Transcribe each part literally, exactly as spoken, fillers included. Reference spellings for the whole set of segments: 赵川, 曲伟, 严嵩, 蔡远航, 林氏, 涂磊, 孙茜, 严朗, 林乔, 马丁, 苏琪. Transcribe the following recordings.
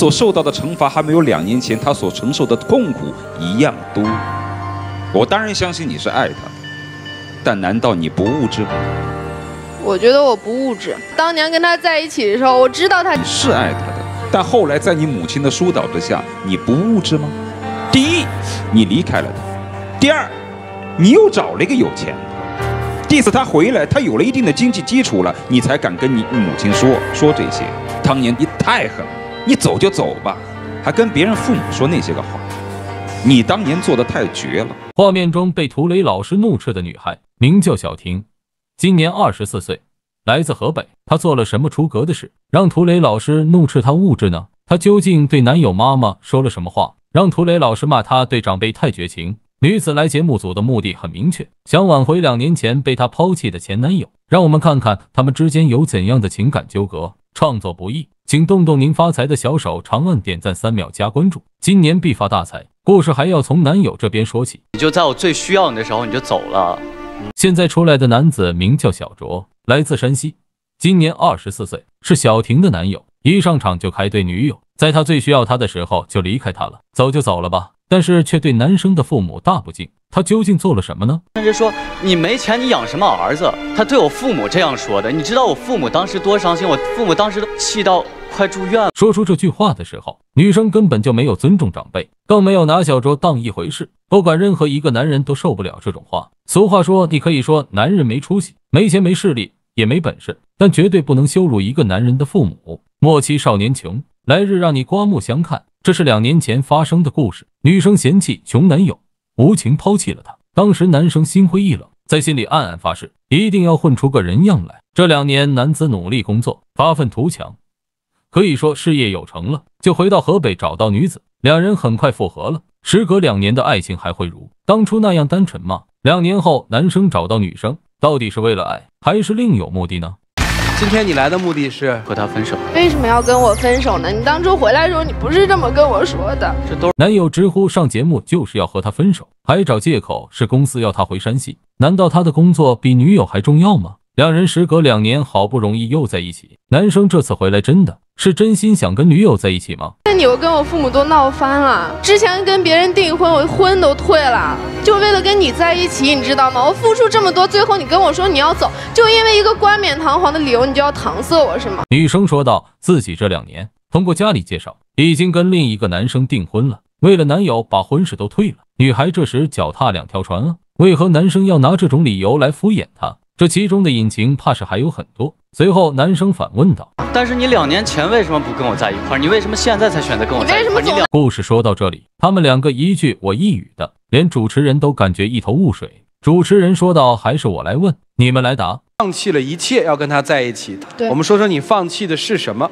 所受到的惩罚还没有两年前他所承受的痛苦一样多。我当然相信你是爱他，但难道你不物质吗？我觉得我不物质。当年跟他在一起的时候，我知道他你是爱他的，但后来在你母亲的疏导之下，你不物质吗？第一，你离开了他；第二，你又找了一个有钱的。 第四，他回来，他有了一定的经济基础了，你才敢跟你母亲说说这些。当年你太狠了，你走就走吧，还跟别人父母说那些个话。你当年做的太绝了。画面中被涂磊老师怒斥的女孩名叫小婷，今年二十四岁，来自河北。她做了什么出格的事，让涂磊老师怒斥她物质呢？她究竟对男友妈妈说了什么话，让涂磊老师骂她对长辈太绝情？ 女子来节目组的目的很明确，想挽回两年前被她抛弃的前男友。让我们看看他们之间有怎样的情感纠葛。创作不易，请动动您发财的小手，长按点赞三秒加关注，今年必发大财。故事还要从男友这边说起。你就在我最需要你的时候你就走了。现在出来的男子名叫小卓，来自山西，今年二十四岁，是小婷的男友。一上场就开怼女友，在她最需要她的时候就离开她了，走就走了吧。 但是却对男生的父母大不敬，他究竟做了什么呢？人家说你没钱，你养什么儿子？他对我父母这样说的，你知道我父母当时多伤心，我父母当时都气到快住院了。说出这句话的时候，女生根本就没有尊重长辈，更没有拿小周当一回事。不管任何一个男人都受不了这种话。俗话说，你可以说男人没出息、没钱、没势力、也没本事，但绝对不能羞辱一个男人的父母。莫欺少年穷，来日让你刮目相看。 这是两年前发生的故事，女生嫌弃穷男友，无情抛弃了她。当时男生心灰意冷，在心里暗暗发誓，一定要混出个人样来。这两年，男子努力工作，发愤图强，可以说事业有成了，就回到河北找到女子，两人很快复合了。时隔两年的爱情还会如当初那样单纯吗？两年后，男生找到女生，到底是为了爱，还是另有目的呢？ 今天你来的目的是和他分手，为什么要跟我分手呢？你当初回来的时候，你不是这么跟我说的。这都男友直呼上节目就是要和他分手，还找借口是公司要他回山西。难道他的工作比女友还重要吗？两人时隔两年，好不容易又在一起。男生这次回来真的是真心想跟女友在一起吗？那你又跟我父母都闹翻了，之前跟别人订婚，我婚都退了，就为了跟你在一起，你知道吗？我付出这么多，最后你跟我说你要走，就因为一个冠冕堂皇的理由，你就要搪塞我是吗？女生说道，自己这两年通过家里介绍，已经跟另一个男生订婚了，为了男友把婚事都退了。女孩这时脚踏两条船啊，为何男生要拿这种理由来敷衍她？ 这其中的隐情怕是还有很多。随后，男生反问道：“但是你两年前为什么不跟我在一块儿？你为什么现在才选择跟我在一块儿？”你两故事说到这里，他们两个一句我一语的，连主持人都感觉一头雾水。主持人说道：“还是我来问，你们来答。”放弃了一切要跟他在一起。对，我们说说你放弃的是什么？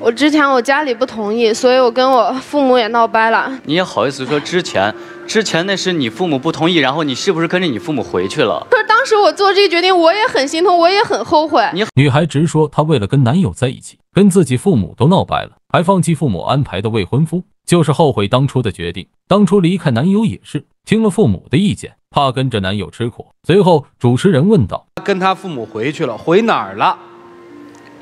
我之前我家里不同意，所以我跟我父母也闹掰了。你也好意思说之前？ 之前那是你父母不同意，然后你是不是跟着你父母回去了？可是当时我做这个决定，我也很心痛，我也很后悔。你女孩直说，她为了跟男友在一起，跟自己父母都闹掰了，还放弃父母安排的未婚夫，就是后悔当初的决定。当初离开男友也是听了父母的意见，怕跟着男友吃苦。随后主持人问道：“跟他父母回去了，回哪儿了？”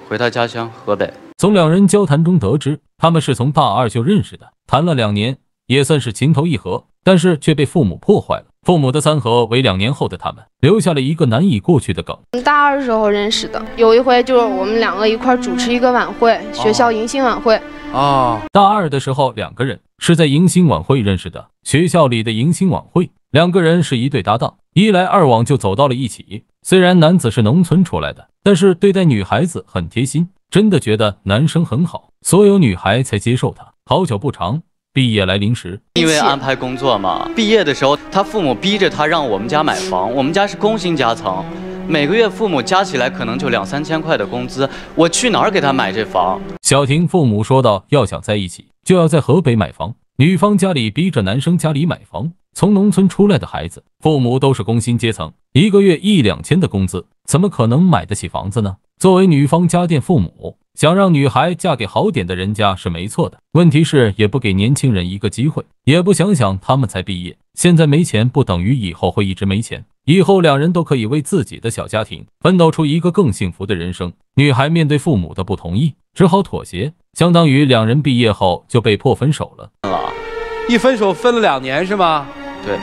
回他家乡河北。从两人交谈中得知，他们是从大二就认识的，谈了两年，也算是情投意合。 但是却被父母破坏了。父母的三合为两年后的他们留下了一个难以过去的梗。我们大二时候认识的，有一回就是我们两个一块主持一个晚会，学校迎新晚会。哦，大二的时候两个人是在迎新晚会认识的，学校里的迎新晚会，两个人是一对搭档，一来二往就走到了一起。虽然男子是农村出来的，但是对待女孩子很贴心，真的觉得男生很好，所有女孩才接受他。好巧不长。 毕业来临时，因为安排工作嘛。毕业的时候，他父母逼着他让我们家买房，我们家是工薪阶层，每个月父母加起来可能就两三千块的工资，我去哪儿给他买这房？小婷父母说道，要想在一起，就要在河北买房。女方家里逼着男生家里买房。从农村出来的孩子，父母都是工薪阶层，一个月一两千的工资，怎么可能买得起房子呢？作为女方家店父母。 想让女孩嫁给好点的人家是没错的，问题是也不给年轻人一个机会，也不想想他们才毕业现在没钱不等于以后会一直没钱，以后两人都可以为自己的小家庭奋斗出一个更幸福的人生。女孩面对父母的不同意，只好妥协，相当于两人毕业后就被迫分手了。一分手分了两年是吗？对。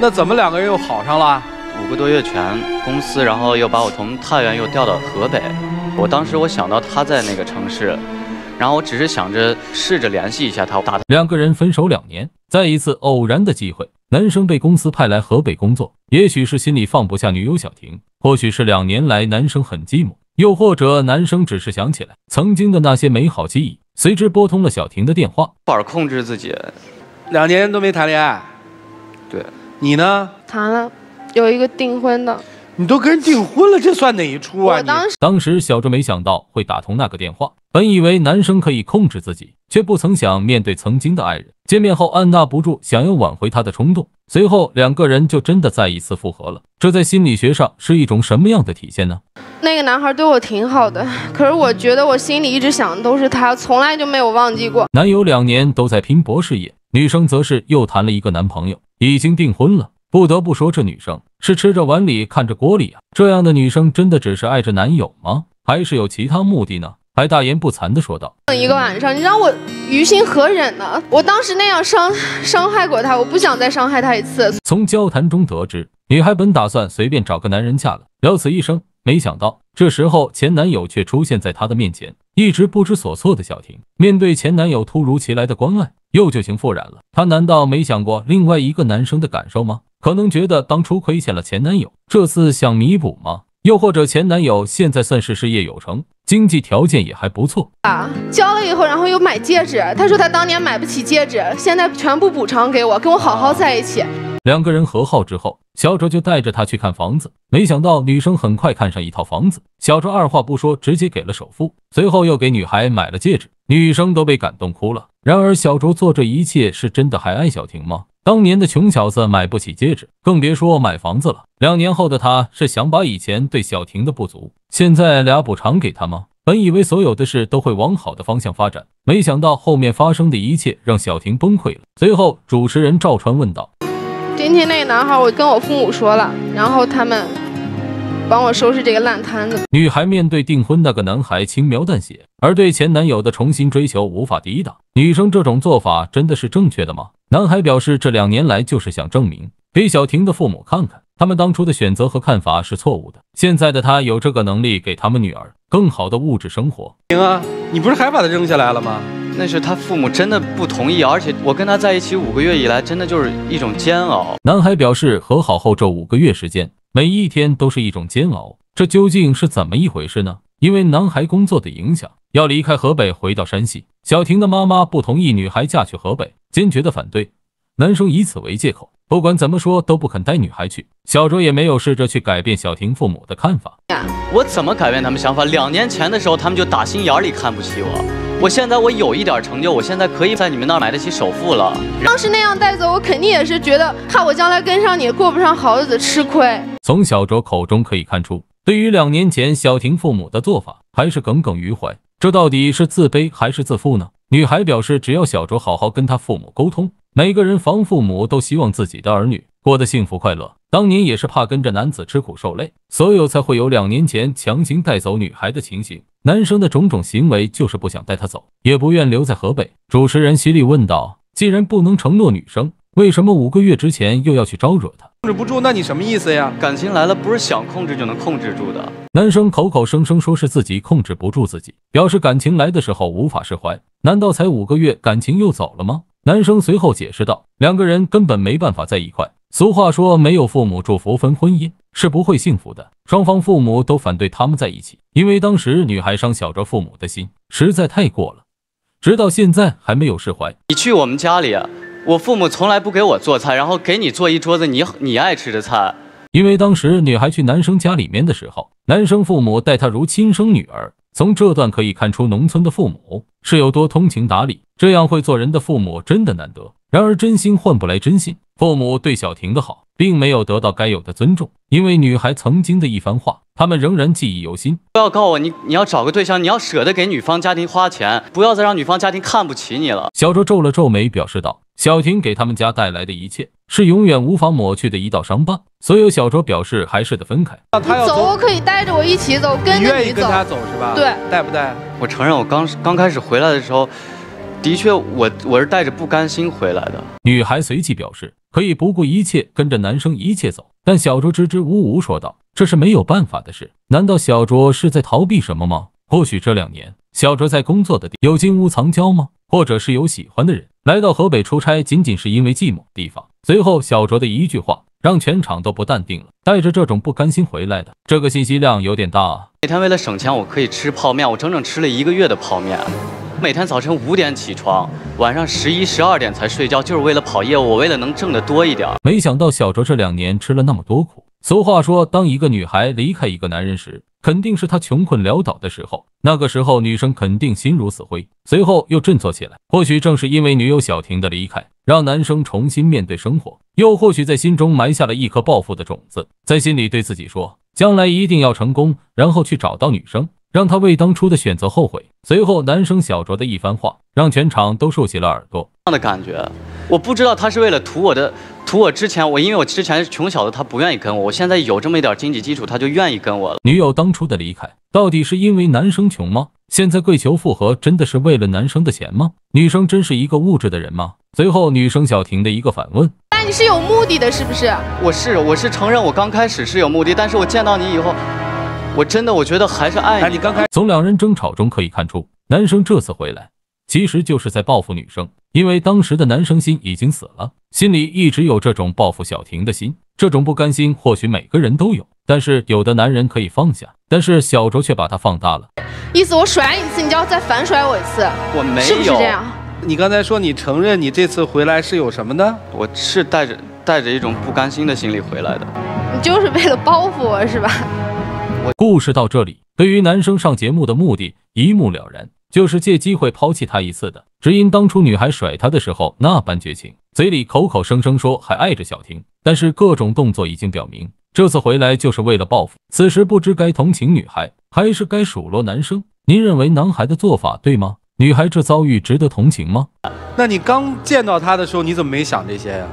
那怎么两个人又好上了？五个多月前，公司然后又把我从太原又调到河北。我当时我想到他在那个城市，然后我只是想着试着联系一下他。两个人分手两年，在一次偶然的机会，男生被公司派来河北工作。也许是心里放不下女友小婷，或许是两年来男生很寂寞，又或者男生只是想起来曾经的那些美好记忆，随之拨通了小婷的电话。不好控制自己，两年都没谈恋爱。对，你呢？谈了。有一个订婚的。你都跟人订婚了，这算哪一出啊？我当时当时小周没想到会打通那个电话，本以为男生可以控制自己，却不曾想面对曾经的爱人，见面后按捺不住想要挽回他的冲动，随后两个人就真的再一次复合了。这在心理学上是一种什么样的体现呢？那个男孩对我挺好的，可是我觉得我心里一直想的都是他，从来就没有忘记过。男友两年都在拼搏事业，女生则是又谈了一个男朋友，已经订婚了。不得不说，这女生是吃着碗里看着锅里啊！这样的女生真的只是爱着男友吗？还是有其他目的呢？还大言不惭地说道：“一个晚上，你让我于心何忍呢？我当时那样伤伤害过她，我不想再伤害她一次。”从交谈中得知，女孩本打算随便找个男人嫁了，了此一生。没想到，这时候前男友却出现在她的面前，一直不知所措的小婷，面对前男友突如其来的关爱，又旧情复燃了。她难道没想过另外一个男生的感受吗？可能觉得当初亏欠了前男友，这次想弥补吗？又或者前男友现在算是事业有成，经济条件也还不错啊。交了以后，然后又买戒指，他说他当年买不起戒指，现在全部补偿给我，跟我好好在一起。两个人和好之后，小周就带着他去看房子，没想到女生很快看上一套房子，小周二话不说直接给了首付，随后又给女孩买了戒指，女生都被感动哭了。然而小周做这一切是真的还爱小婷吗？当年的穷小子买不起戒指，更别说买房子了。两年后的他是想把以前对小婷的不足，现在俩补偿给他吗？本以为所有的事都会往好的方向发展，没想到后面发生的一切让小婷崩溃了。随后主持人赵川问道：“今天那男孩，我跟我父母说了，然后他们帮我收拾这个烂摊子。”女孩面对订婚那个男孩轻描淡写，而对前男友的重新追求无法抵挡。女生这种做法真的是正确的吗？男孩表示，这两年来就是想证明给小婷的父母看看，他们当初的选择和看法是错误的，现在的他有这个能力给他们女儿更好的物质生活。婷啊，你不是还把他扔下来了吗？那是他父母真的不同意，而且我跟他在一起五个月以来，真的就是一种煎熬。男孩表示，和好后这五个月时间，每一天都是一种煎熬，这究竟是怎么一回事呢？因为男孩工作的影响，要离开河北回到山西，小婷的妈妈不同意女孩嫁去河北，坚决的反对。男生以此为借口，不管怎么说都不肯带女孩去。小周也没有试着去改变小婷父母的看法。我怎么改变他们想法？两年前的时候，他们就打心眼里看不起我。我现在我有一点成就，我现在可以在你们那儿买得起首付了。当时那样带走我，肯定也是觉得怕我将来跟上你，过不上好日子吃亏。从小周口中可以看出，对于两年前小婷父母的做法还是耿耿于怀，这到底是自卑还是自负呢？女孩表示，只要小周好好跟他父母沟通，每个人防父母都希望自己的儿女过得幸福快乐，当年也是怕跟着男子吃苦受累，所有才会有两年前强行带走女孩的情形。男生的种种行为就是不想带她走，也不愿留在河北。主持人犀利问道：“既然不能承诺女生，为什么五个月之前又要去招惹她？控制不住，那你什么意思呀？感情来了，不是想控制就能控制住的。”男生口口声声说是自己控制不住自己，表示感情来的时候无法释怀。难道才五个月，感情又走了吗？男生随后解释道：“两个人根本没办法在一块。”俗话说，没有父母祝福分婚姻是不会幸福的，双方父母都反对他们在一起，因为当时女孩伤小周父母的心实在太过了，直到现在还没有释怀。你去我们家里，我父母从来不给我做菜，然后给你做一桌子你你爱吃的菜。因为当时女孩去男生家里面的时候，男生父母待她如亲生女儿，从这段可以看出农村的父母是有多通情达理，这样会做人的父母真的难得。然而真心换不来真心，父母对小婷的好并没有得到该有的尊重，因为女孩曾经的一番话他们仍然记忆犹新。不要告诉我你你要找个对象，你要舍得给女方家庭花钱，不要再让女方家庭看不起你了。小周皱了皱眉表示道，小婷给他们家带来的一切是永远无法抹去的一道伤疤。所有小周表示还是得分开。他要走，我可以带着我一起走，跟着你走。你愿意跟他走是吧？对，带不带？我承认，我刚刚开始回来的时候，的确我我是带着不甘心回来的。女孩随即表示可以不顾一切跟着男生一切走，但小周支支吾吾说道：“这是没有办法的事。”难道小周是在逃避什么吗？或许这两年小周在工作的地有金屋藏娇吗？或者是有喜欢的人？来到河北出差仅仅是因为寂寞地方。随后小卓的一句话让全场都不淡定了。带着这种不甘心回来的，这个信息量有点大啊。每天为了省钱，我可以吃泡面，我整整吃了一个月的泡面。每天早晨五点起床，晚上十一、十二点才睡觉，就是为了跑业务，我为了能挣得多一点。没想到小卓这两年吃了那么多苦。俗话说，当一个女孩离开一个男人时，肯定是她穷困潦倒的时候，那个时候女生肯定心如死灰，随后又振作起来。或许正是因为女友小婷的离开，让男生重新面对生活，又或许在心中埋下了一颗报复的种子，在心里对自己说，将来一定要成功，然后去找到女生，让她为当初的选择后悔。随后男生小卓的一番话让全场都竖起了耳朵。这样的感觉，我不知道他是为了图我的图我之前我因为我之前是穷小子，他不愿意跟我，我现在有这么一点经济基础，他就愿意跟我了。女友当初的离开到底是因为男生穷吗？现在跪求复合真的是为了男生的钱吗？女生真是一个物质的人吗？随后女生小婷的一个反问。那你是有目的的是不是？我是我是承认我刚开始是有目的，但是我见到你以后，我真的我觉得还是爱你。刚开始从两人争吵中可以看出，男生这次回来其实就是在报复女生，因为当时的男生心已经死了，心里一直有这种报复小婷的心。这种不甘心或许每个人都有，但是有的男人可以放下，但是小周却把它放大了。意思我甩你一次，你就要再反甩我一次。我没有，是不是这样？你刚才说你承认你这次回来是有什么呢？我是带着带着一种不甘心的心理回来的。你就是为了报复我是吧？故事到这里，对于男生上节目的目的一目了然，就是借机会抛弃他一次的，只因当初女孩甩他的时候那般绝情，嘴里口口声声说还爱着小婷，但是各种动作已经表明这次回来就是为了报复。此时不知该同情女孩还是该数落男生。您认为男孩的做法对吗？女孩这遭遇值得同情吗？那你刚见到他的时候你怎么没想这些呀？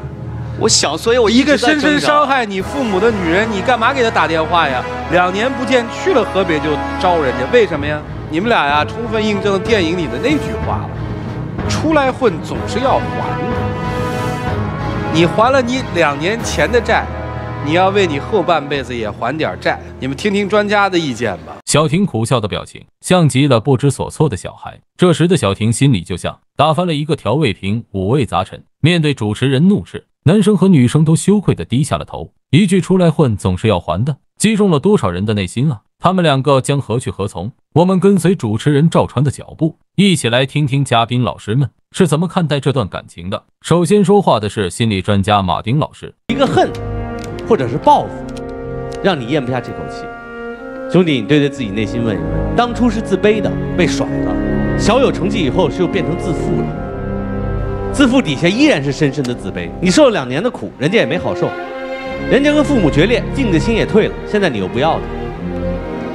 我想，所以我一个深深伤害你父母的女人，你干嘛给她打电话呀？两年不见，去了河北就招人家，为什么呀？你们俩呀，充分印证了电影里的那句话了：出来混总是要还的。你还了你两年前的债，你要为你后半辈子也还点债。你们听听专家的意见吧。小婷苦笑的表情，像极了不知所措的小孩。这时的小婷心里就像打翻了一个调味瓶，五味杂陈。面对主持人怒斥，男生和女生都羞愧地低下了头，一句出来混总是要还的，击中了多少人的内心啊！他们两个将何去何从？我们跟随主持人赵川的脚步，一起来听听嘉宾老师们是怎么看待这段感情的。首先说话的是心理专家马丁老师。一个恨，或者是报复，让你咽不下这口气。兄弟，你对对自己内心问一问，当初是自卑的，被甩了，小有成绩以后是又变成自负了。自负底下依然是深深的自卑，你受了两年的苦，人家也没好受，人家跟父母决裂，敬的心也退了，现在你又不要了，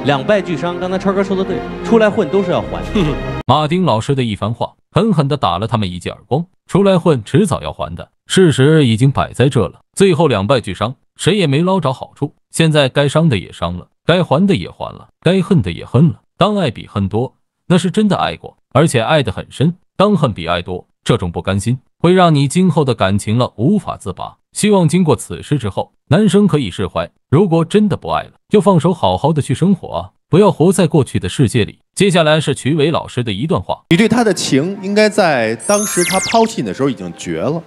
两败俱伤。刚才超哥说的对，出来混都是要还的。马丁老师的一番话狠狠地打了他们一记耳光，出来混迟早要还的，事实已经摆在这了，最后两败俱伤，谁也没捞着好处。现在该伤的也伤了，该还的也还了，该恨的也恨了。当爱比恨多，那是真的爱过，而且爱得很深。当恨比爱多，这种不甘心会让你今后的感情了无法自拔。希望经过此事之后，男生可以释怀，如果真的不爱了，就放手好好的去生活啊，不要活在过去的世界里。接下来是曲伟老师的一段话。你对他的情应该在当时他抛弃你的时候已经绝了，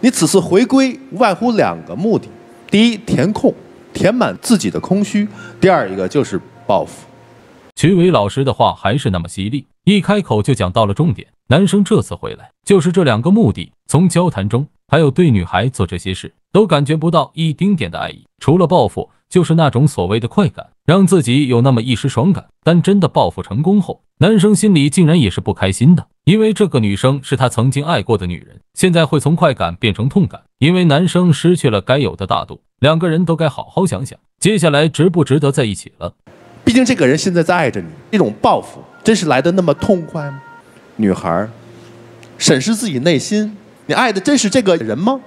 你此次回归无外乎两个目的，第一，填空，填满自己的空虚，第二一个就是报复。曲伟老师的话还是那么犀利，一开口就讲到了重点。男生这次回来就是这两个目的，从交谈中还有对女孩做这些事都感觉不到一丁点的爱意，除了报复就是那种所谓的快感，让自己有那么一时爽感。但真的报复成功后，男生心里竟然也是不开心的，因为这个女生是他曾经爱过的女人，现在会从快感变成痛感，因为男生失去了该有的大度。两个人都该好好想想，接下来值不值得在一起了。毕竟这个人现在在爱着你，这种报复真是来得那么痛快吗？女孩审视自己内心，你爱的真是这个人吗？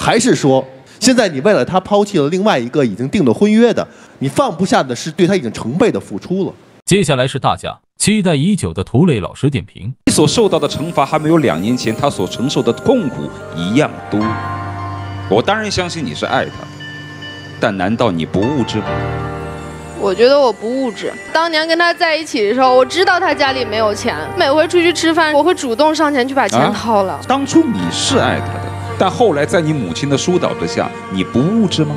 还是说现在你为了他抛弃了另外一个已经定了婚约的，你放不下的是对他已经成倍的付出了？接下来是大家期待已久的涂磊老师点评：你所受到的惩罚还没有两年前他所承受的痛苦一样多。我当然相信你是爱他，但难道你不物质吗？ 我觉得我不物质。当年跟他在一起的时候，我知道他家里没有钱，每回出去吃饭，我会主动上前去把钱掏了。啊、当初你是爱他的，但后来在你母亲的疏导之下，你不物质吗？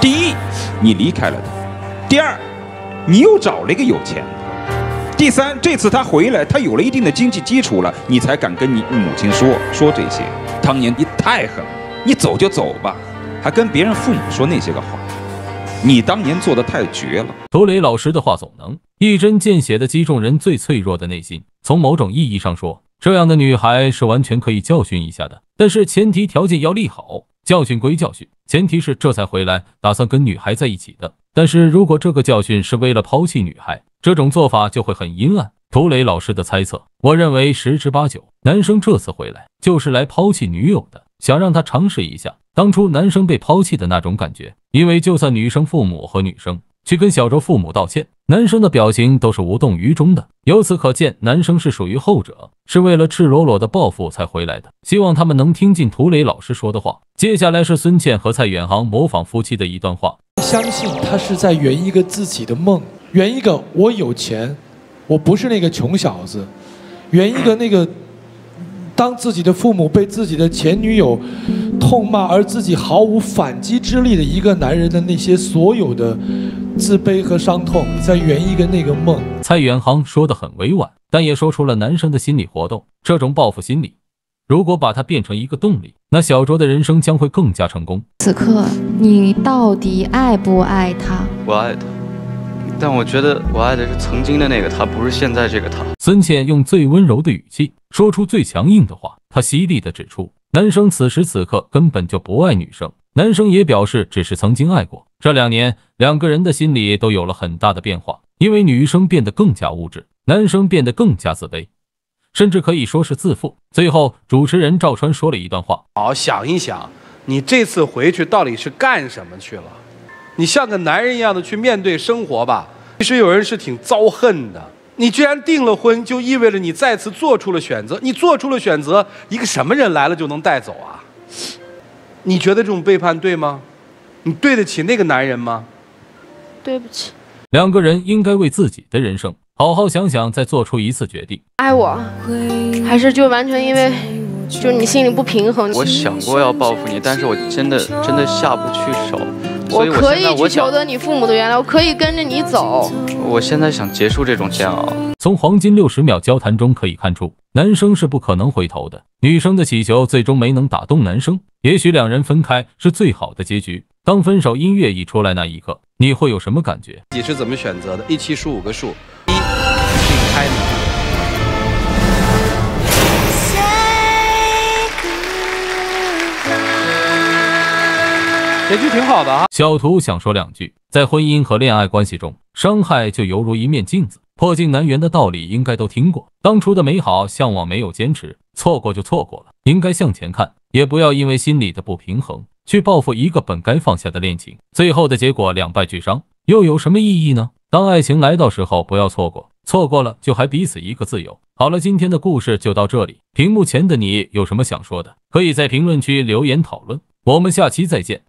第一，你离开了他；第二，你又找了一个有钱的；第三，这次他回来，他有了一定的经济基础了，你才敢跟你母亲说说这些。当年你太狠了，你走就走吧，还跟别人父母说那些个话。 你当年做的太绝了。涂磊老师的话总能一针见血地击中人最脆弱的内心。从某种意义上说，这样的女孩是完全可以教训一下的，但是前提条件要立好。教训归教训，前提是这才回来打算跟女孩在一起的。但是如果这个教训是为了抛弃女孩，这种做法就会很阴暗。涂磊老师的猜测，我认为十之八九，男生这次回来就是来抛弃女友的，想让她尝试一下。 当初男生被抛弃的那种感觉，因为就算女生父母和女生去跟小周父母道歉，男生的表情都是无动于衷的。由此可见，男生是属于后者，是为了赤裸裸的报复才回来的。希望他们能听进涂磊老师说的话。接下来是孙茜和蔡远航模仿夫妻的一段话：相信他是在圆一个自己的梦，圆一个我有钱，我不是那个穷小子，圆一个那个。 当自己的父母被自己的前女友痛骂，而自己毫无反击之力的一个男人的那些所有的自卑和伤痛，在圆一个那个梦。蔡元航说得很委婉，但也说出了男生的心理活动。这种报复心理，如果把它变成一个动力，那小卓的人生将会更加成功。此刻，你到底爱不爱他？我爱他。 但我觉得我爱的是曾经的那个他，不是现在这个他。孙茜用最温柔的语气说出最强硬的话，她犀利地指出，男生此时此刻根本就不爱女生，男生也表示只是曾经爱过。这两年，两个人的心理都有了很大的变化，因为女生变得更加物质，男生变得更加自卑，甚至可以说是自负。最后，主持人赵川说了一段话：好，想一想，你这次回去到底是干什么去了？ 你像个男人一样的去面对生活吧。其实有人是挺遭恨的。你既然订了婚，就意味着你再次做出了选择。你做出了选择，一个什么人来了就能带走啊？你觉得这种背叛对吗？你对得起那个男人吗？对不起。两个人应该为自己的人生好好想想，再做出一次决定。爱我，还是就完全因为就是你心里不平衡？我想过要报复你，但是我真的真的下不去手。 我可以去求得你父母的原谅，我可以跟着你走。我现在想结束这种煎熬。从黄金六十秒交谈中可以看出，男生是不可能回头的。女生的祈求最终没能打动男生，也许两人分开是最好的结局。当分手音乐一出来那一刻，你会有什么感觉？你是怎么选择的？一期数五个数，一，离开你。 结局挺好的啊。小涂想说两句，在婚姻和恋爱关系中，伤害就犹如一面镜子，破镜难圆的道理应该都听过。当初的美好向往没有坚持，错过就错过了，应该向前看，也不要因为心里的不平衡去报复一个本该放下的恋情，最后的结果两败俱伤，又有什么意义呢？当爱情来到时候，不要错过，错过了就还彼此一个自由。好了，今天的故事就到这里。屏幕前的你有什么想说的，可以在评论区留言讨论。我们下期再见。